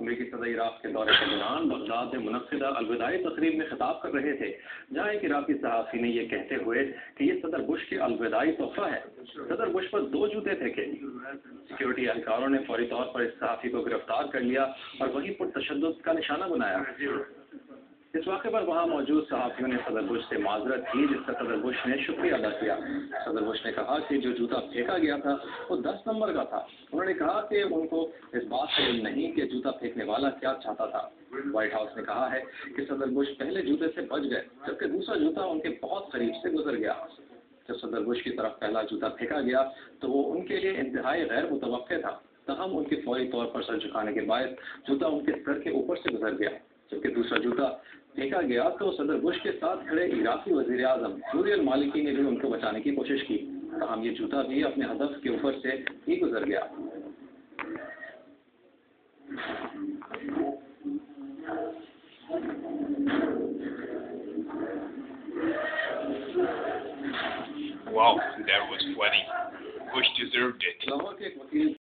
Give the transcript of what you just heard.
अमरीकी सदर इराक के दौरे के दौरान बगदाद में मुनक़िदा अलविदाई तकरीब में खिताब कर रहे थे, जहाँ एक इराकी सहाफ़ी ने यह कहते हुए कि ये सदर बुश की अलविदाई तोहफा है, सदर बुश पर दो जूते फेंके। सिक्योरिटी एहलकारों ने फौरी तौर पर इस सहाफ़ी को गिरफ्तार कर लिया और वहीं पर तशद्दुद का निशाना बनाया। इस वाक़े पर वहाँ मौजूद सहाफ़ियों ने सदर बुश से माजरत की, जिसका सदर बुश ने शुक्रिया अदा किया। सदर बुश ने कहा कि जो जूता फेंका गया था वो 10 नंबर का था। उन्होंने कहा कि उनको इस बात से इल्म नहीं कि जूता फेंकने वाला क्या चाहता था। वाइट हाउस ने कहा है कि सदर बुश पहले जूते से बच गए, जबकि दूसरा जूता उनके बहुत करीब से गुजर गया। जब सदर बुश की तरफ पहला जूता फेंका गया तो वो उनके लिए इंतहाई गैर मुतवक्के था, तहम उनके फौरी तौर पर सर झुकाने के बायस जूता उनके सर के ऊपर से गुजर गया। जबकि दूसरा जूता फेंका गया तो सदर बुश के साथ खड़े इराकी वजीर आजम जूरियल मालिकी ने भी उनको बचाने की कोशिश की, तहम ये जूता भी अपने हदफ के ऊपर से ही गुजर गया। Wow, that was funny. Bush deserved it.